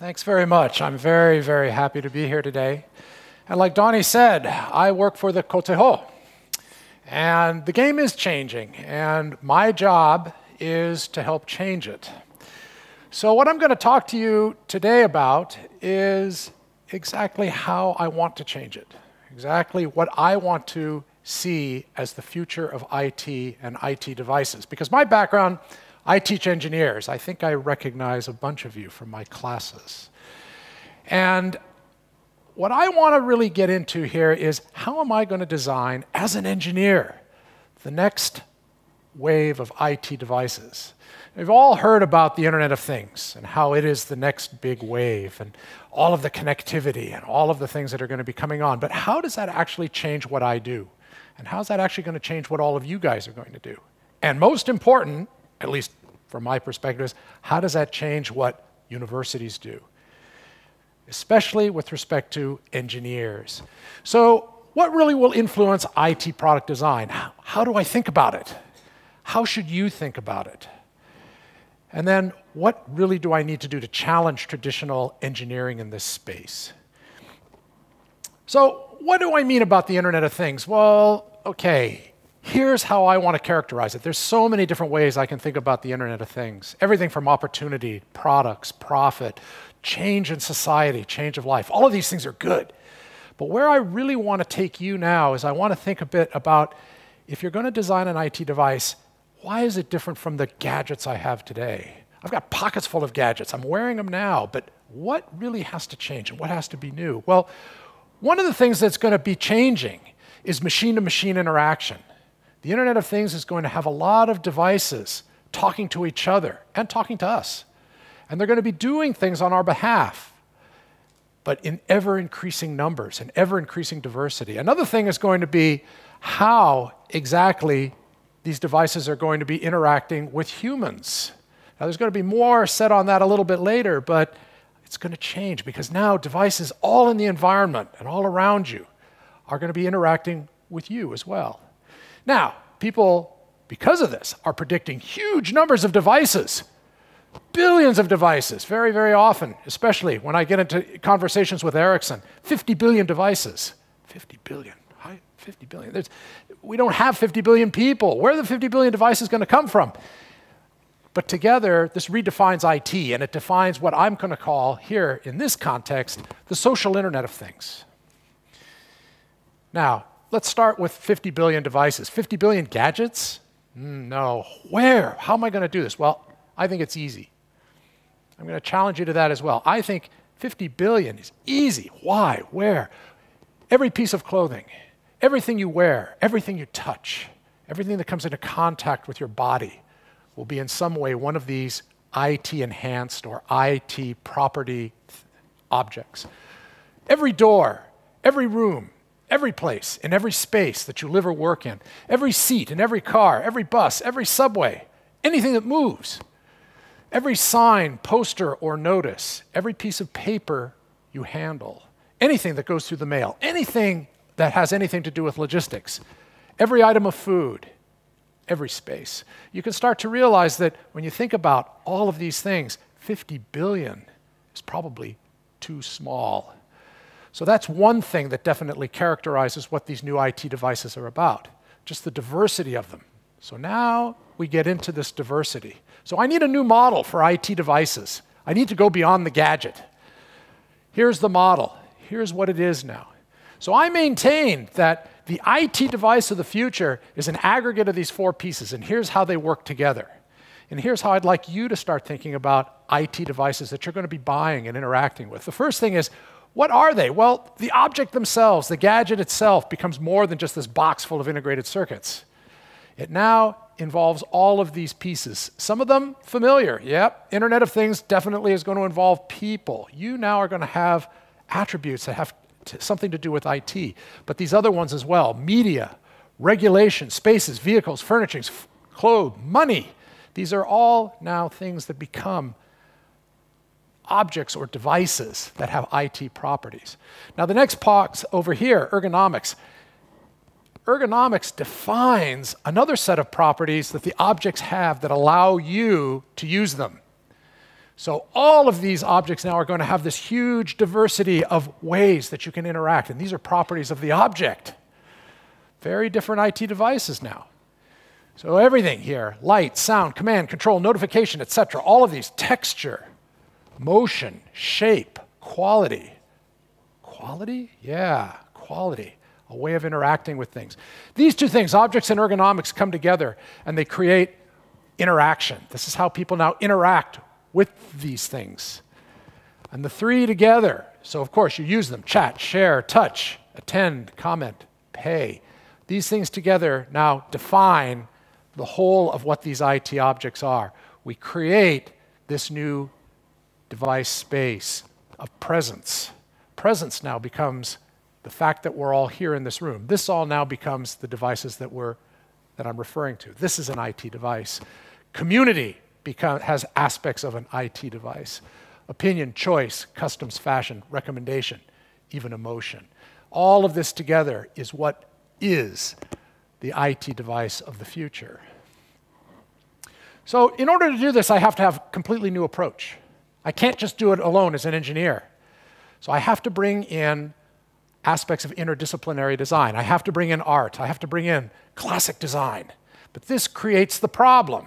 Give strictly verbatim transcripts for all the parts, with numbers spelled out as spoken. Thanks very much. I'm very, very happy to be here today. And like Donnie said, I work for the K T H. And the game is changing, and my job is to help change it. So what I'm going to talk to you today about is exactly how I want to change it, exactly what I want to see as the future of I T and I T devices. Because my background, I teach engineers. I think I recognize a bunch of you from my classes. And what I want to really get into here is, how am I going to design, as an engineer, the next wave of I T devices? We've all heard about the Internet of Things and how it is the next big wave and all of the connectivity and all of the things that are going to be coming on. But how does that actually change what I do? And how's that actually going to change what all of you guys are going to do? And most important, at least from my perspective, is how does that change what universities do, especially with respect to engineers? So what really will influence I T product design? How, how do I think about it? How should you think about it? And then what really do I need to do to challenge traditional engineering in this space? So what do I mean about the Internet of Things? Well, okay. Here's how I want to characterize it. There's so many different ways I can think about the Internet of Things. Everything from opportunity, products, profit, change in society, change of life. All of these things are good. But where I really want to take you now is I want to think a bit about, if you're going to design an I T device, why is it different from the gadgets I have today? I've got pockets full of gadgets. I'm wearing them now. But what really has to change and what has to be new? Well, one of the things that's going to be changing is machine-to-machine interaction. The Internet of Things is going to have a lot of devices talking to each other and talking to us. And they're going to be doing things on our behalf, but in ever-increasing numbers and ever-increasing diversity. Another thing is going to be how exactly these devices are going to be interacting with humans. Now, there's going to be more said on that a little bit later, but it's going to change, because now devices all in the environment and all around you are going to be interacting with you as well. Now, people, because of this, are predicting huge numbers of devices, billions of devices, very, very often, especially when I get into conversations with Ericsson, fifty billion devices. fifty billion, fifty billion. There's, we don't have fifty billion people. Where are the fifty billion devices going to come from? But together, this redefines I T, and it defines what I'm going to call here, in this context, the social Internet of Things. Now, let's start with fifty billion devices. fifty billion gadgets? No. Where? How am I going to do this? Well, I think it's easy. I'm going to challenge you to that as well. I think fifty billion is easy. Why? Where? Every piece of clothing, everything you wear, everything you touch, everything that comes into contact with your body will be in some way one of these I T-enhanced or I T property objects. Every door, every room, every place, in every space that you live or work in, every seat, in every car, every bus, every subway, anything that moves, every sign, poster, or notice, every piece of paper you handle, anything that goes through the mail, anything that has anything to do with logistics, every item of food, every space. You can start to realize that when you think about all of these things, fifty billion is probably too small. So that's one thing that definitely characterizes what these new I T devices are about, just the diversity of them. So now we get into this diversity. So I need a new model for I T devices. I need to go beyond the gadget. Here's the model. Here's what it is now. So I maintain that the I T device of the future is an aggregate of these four pieces, and here's how they work together. And here's how I'd like you to start thinking about I T devices that you're going to be buying and interacting with. The first thing is, what are they? Well, the object themselves, the gadget itself, becomes more than just this box full of integrated circuits. It now involves all of these pieces, some of them familiar. Yep, Internet of Things definitely is going to involve people. You now are going to have attributes that have something to do with I T, but these other ones as well: media, regulation, spaces, vehicles, furnishings, clothes, money. These are all now things that become objects or devices that have I T properties. Now the next box over here, ergonomics. Ergonomics defines another set of properties that the objects have that allow you to use them. So all of these objects now are going to have this huge diversity of ways that you can interact, and these are properties of the object. Very different I T devices now. So everything here, light, sound, command, control, notification, et cetera, all of these, texture, motion, shape, quality. Quality? Yeah, quality, a way of interacting with things. These two things, objects and ergonomics, come together and they create interaction. This is how people now interact with these things. And the three together, so of course you use them, chat, share, touch, attend, comment, pay. These things together now define the whole of what these I T objects are. We create this new device space of presence. Presence now becomes the fact that we're all here in this room. This all now becomes the devices that, we're, that I'm referring to. This is an I T device. Community Become, has aspects of an I T device. Opinion, choice, customs, fashion, recommendation, even emotion. All of this together is what is the I T device of the future. So in order to do this, I have to have a completely new approach. I can't just do it alone as an engineer. So I have to bring in aspects of interdisciplinary design. I have to bring in art. I have to bring in classic design. But this creates the problem.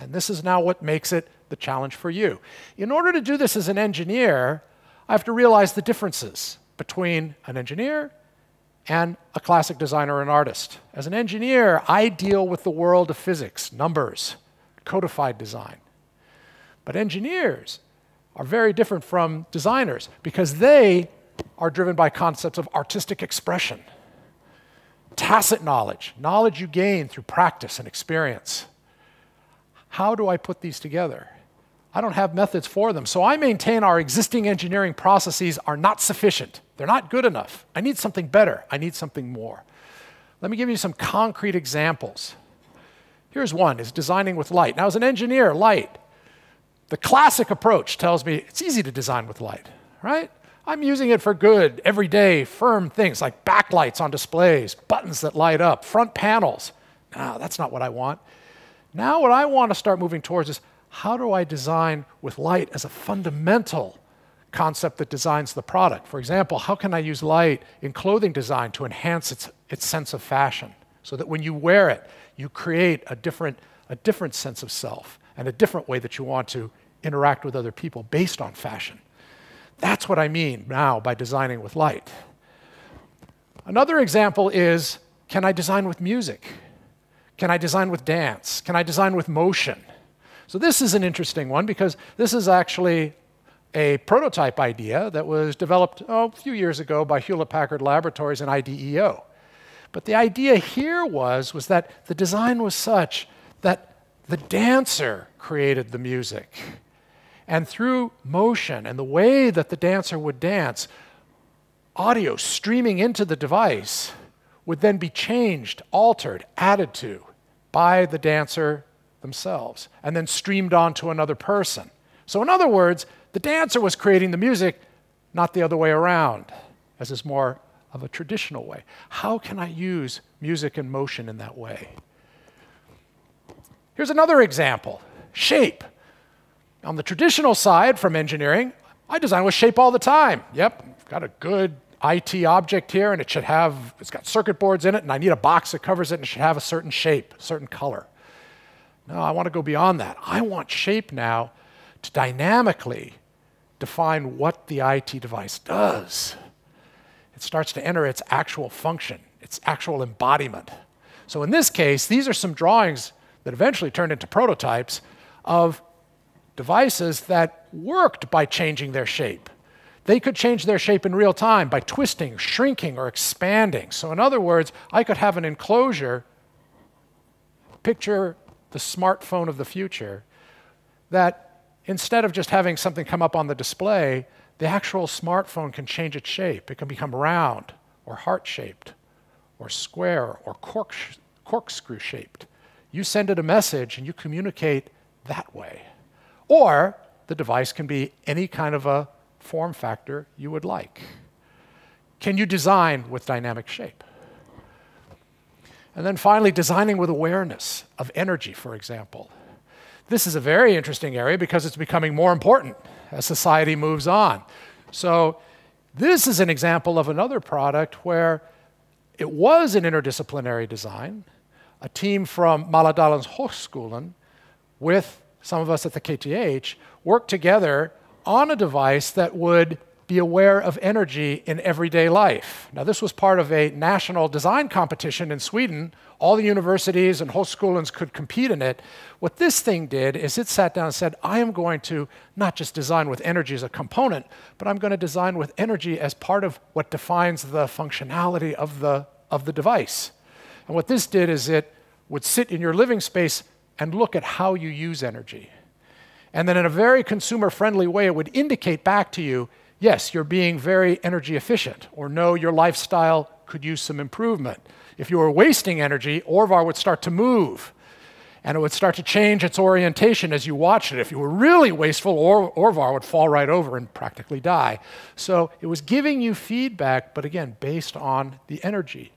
And this is now what makes it the challenge for you. In order to do this as an engineer, I have to realize the differences between an engineer and a classic designer or an artist. As an engineer, I deal with the world of physics, numbers, codified design. But engineers are very different from designers because they are driven by concepts of artistic expression, tacit knowledge, knowledge you gain through practice and experience. How do I put these together? I don't have methods for them, so I maintain our existing engineering processes are not sufficient. They're not good enough. I need something better. I need something more. Let me give you some concrete examples. Here's one, is designing with light. Now, as an engineer, light, the classic approach tells me it's easy to design with light, right? I'm using it for good, everyday, firm things like backlights on displays, buttons that light up, front panels. No, that's not what I want. Now what I want to start moving towards is, how do I design with light as a fundamental concept that designs the product? For example, how can I use light in clothing design to enhance its, its sense of fashion so that when you wear it, you create a different, a different sense of self and a different way that you want to interact with other people based on fashion? That's what I mean now by designing with light. Another example is, can I design with music? Can I design with dance? Can I design with motion? So this is an interesting one because this is actually a prototype idea that was developed oh, a few years ago by Hewlett-Packard Laboratories and I D E O. But the idea here was, was that the design was such that the dancer created the music. And through motion and the way that the dancer would dance, audio streaming into the device would then be changed, altered, added to by the dancer themselves, and then streamed on to another person. So in other words, the dancer was creating the music, not the other way around, as is more of a traditional way. How can I use music and motion in that way? Here's another example, shape. On the traditional side from engineering, I design with shape all the time. Yep, I've got a good I T object here, and it should have, it's got circuit boards in it, and I need a box that covers it, and it should have a certain shape, a certain color. No, I want to go beyond that. I want shape now to dynamically define what the I T device does. It starts to enter its actual function, its actual embodiment. So in this case, these are some drawings that eventually turned into prototypes of devices that worked by changing their shape. They could change their shape in real time by twisting, shrinking, or expanding. So in other words, I could have an enclosure, picture the smartphone of the future, that instead of just having something come up on the display, the actual smartphone can change its shape. It can become round, or heart-shaped, or square, or cork corkscrew-shaped. You send it a message, and you communicate that way. Or the device can be any kind of a form factor you would like. Can you design with dynamic shape? And then finally, designing with awareness of energy, for example. This is a very interesting area because it's becoming more important as society moves on. So this is an example of another product where it was an interdisciplinary design, a team from Maladalen's Hochschulen with some of us at the K T H worked together on a device that would be aware of energy in everyday life. Now, this was part of a national design competition in Sweden. All the universities and Hochschulens could compete in it. What this thing did is it sat down and said, I am going to not just design with energy as a component, but I'm going to design with energy as part of what defines the functionality of the, of the device. And what this did is it would sit in your living space and look at how you use energy. And then in a very consumer-friendly way, it would indicate back to you, yes, you're being very energy efficient, or no, your lifestyle could use some improvement. If you were wasting energy, Orvar would start to move, and it would start to change its orientation as you watched it. If you were really wasteful, or Orvar would fall right over and practically die. So it was giving you feedback, but again, based on the energy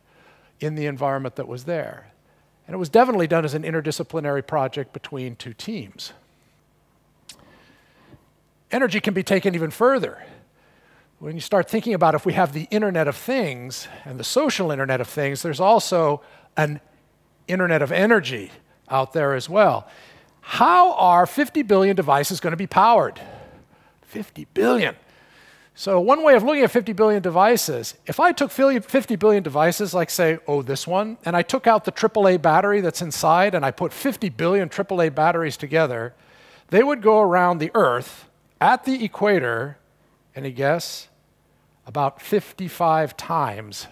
in the environment that was there. And it was definitely done as an interdisciplinary project between two teams. Energy can be taken even further. When you start thinking about if we have the Internet of Things and the social Internet of Things, there's also an Internet of Energy out there as well. How are fifty billion devices going to be powered? fifty billion. So one way of looking at fifty billion devices, if I took fifty billion devices, like say, oh, this one, and I took out the triple A battery that's inside and I put fifty billion triple A batteries together, they would go around the Earth at the equator. Any guess? About fifty-five times.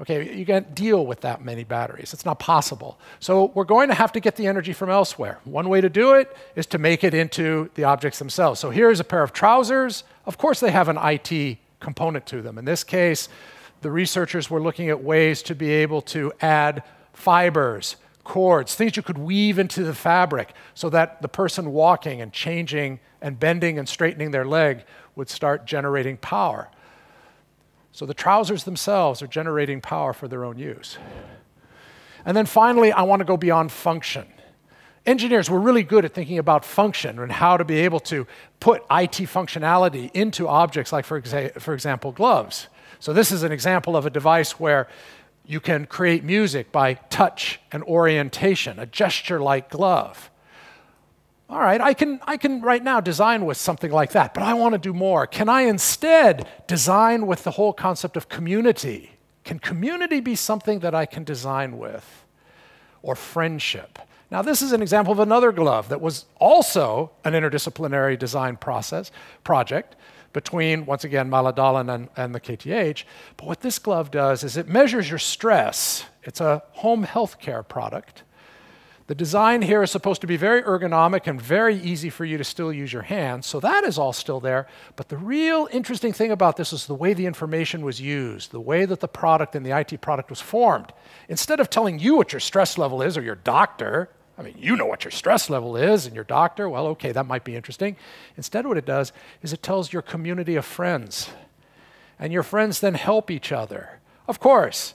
Okay, you can't deal with that many batteries. It's not possible. So we're going to have to get the energy from elsewhere. One way to do it is to make it into the objects themselves. So here's a pair of trousers. Of course, they have an I T component to them. In this case, the researchers were looking at ways to be able to add fibers, cords, things you could weave into the fabric so that the person walking and changing and bending and straightening their leg would start generating power. So the trousers themselves are generating power for their own use. And then finally, I want to go beyond function. Engineers were really good at thinking about function and how to be able to put I T functionality into objects like, for, exa for example, gloves. So this is an example of a device where you can create music by touch and orientation, a gesture-like glove. All right, I can, I can right now design with something like that, but I want to do more. Can I instead design with the whole concept of community? Can community be something that I can design with? Or friendship? Now, this is an example of another glove that was also an interdisciplinary design process, project between, once again, Maladalen and, and the K T H. But what this glove does is it measures your stress. It's a home healthcare product. The design here is supposed to be very ergonomic and very easy for you to still use your hands, so that is all still there. But the real interesting thing about this is the way the information was used, the way that the product and the I T product was formed. Instead of telling you what your stress level is or your doctor, I mean, you know what your stress level is and your doctor, well, okay, that might be interesting. Instead, what it does is it tells your community of friends, and your friends then help each other. Of course,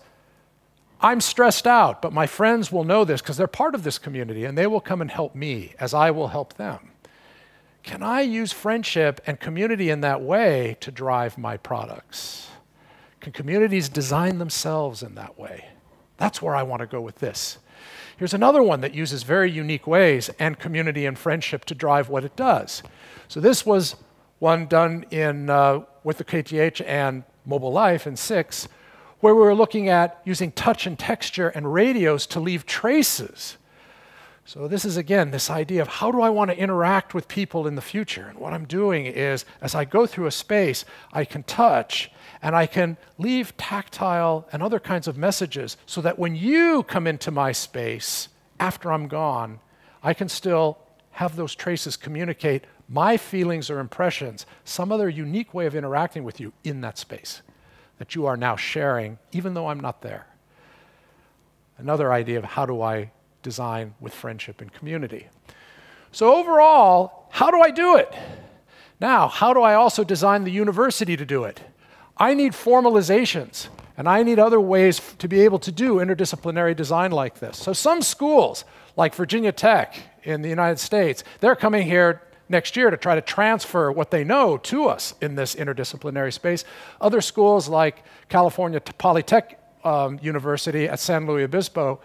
I'm stressed out, but my friends will know this because they're part of this community, and they will come and help me as I will help them. Can I use friendship and community in that way to drive my products? Can communities design themselves in that way? That's where I want to go with this. Here's another one that uses very unique ways and community and friendship to drive what it does. So this was one done in, uh, with the K T H and Mobile Life in six, where we were looking at using touch and texture and radios to leave traces. So this is, again, this idea of how do I want to interact with people in the future? And what I'm doing is, as I go through a space, I can touch, and I can leave tactile and other kinds of messages so that when you come into my space, after I'm gone, I can still have those traces communicate my feelings or impressions, some other unique way of interacting with you in that space that you are now sharing, even though I'm not there. Another idea of how do I design with friendship and community. So overall, how do I do it? Now, how do I also design the university to do it? I need formalizations, and I need other ways to be able to do interdisciplinary design like this. So some schools, like Virginia Tech in the United States, they're coming here next year to try to transfer what they know to us in this interdisciplinary space. Other schools like California Polytech um, University at San Luis Obispo,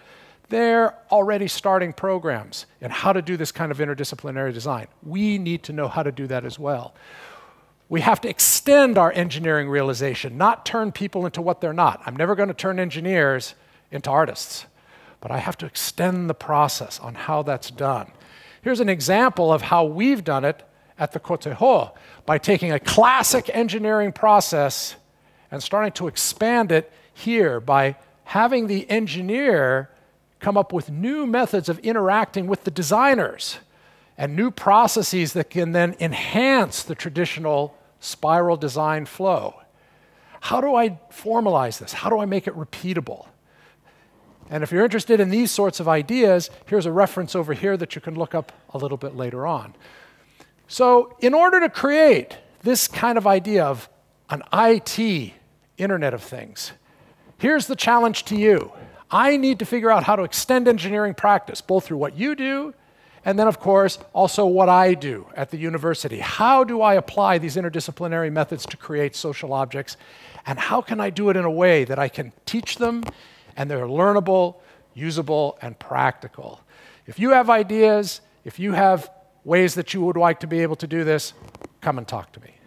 they're already starting programs in how to do this kind of interdisciplinary design. We need to know how to do that as well. We have to extend our engineering realization, not turn people into what they're not. I'm never going to turn engineers into artists, but I have to extend the process on how that's done. Here's an example of how we've done it at the K T H by taking a classic engineering process and starting to expand it here by having the engineer come up with new methods of interacting with the designers and new processes that can then enhance the traditional spiral design flow. How do I formalize this? How do I make it repeatable? And if you're interested in these sorts of ideas, here's a reference over here that you can look up a little bit later on. So in order to create this kind of idea of an I T, Internet of Things, here's the challenge to you. I need to figure out how to extend engineering practice, both through what you do, and then, of course, also what I do at the university. How do I apply these interdisciplinary methods to create social objects? And how can I do it in a way that I can teach them and they're learnable, usable, and practical? If you have ideas, if you have ways that you would like to be able to do this, come and talk to me.